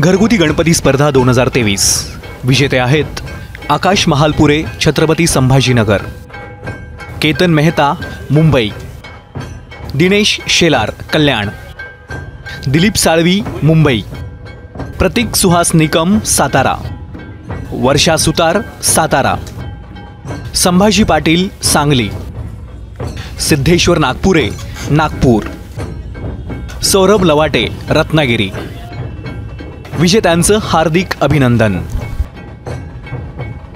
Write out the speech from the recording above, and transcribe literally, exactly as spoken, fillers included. घरगुती गणपती स्पर्धा दोन हजार तेवीस। विजेते आहेत आकाश महालपुरे, छत्रपती संभाजीनगर। केतन मेहता, मुंबई। दिनेश शेलार, कल्याण। दिलीप सालवी, मुंबई। प्रतीक सुहास निकम, सातारा। वर्षा सुतार, सातारा। संभाजी पाटिल, सांगली। सिद्धेश्वर नागपुरे, नागपूर। सौरभ लवाटे, रत्नागिरी। विजेत्यांचं हार्दिक अभिनंदन।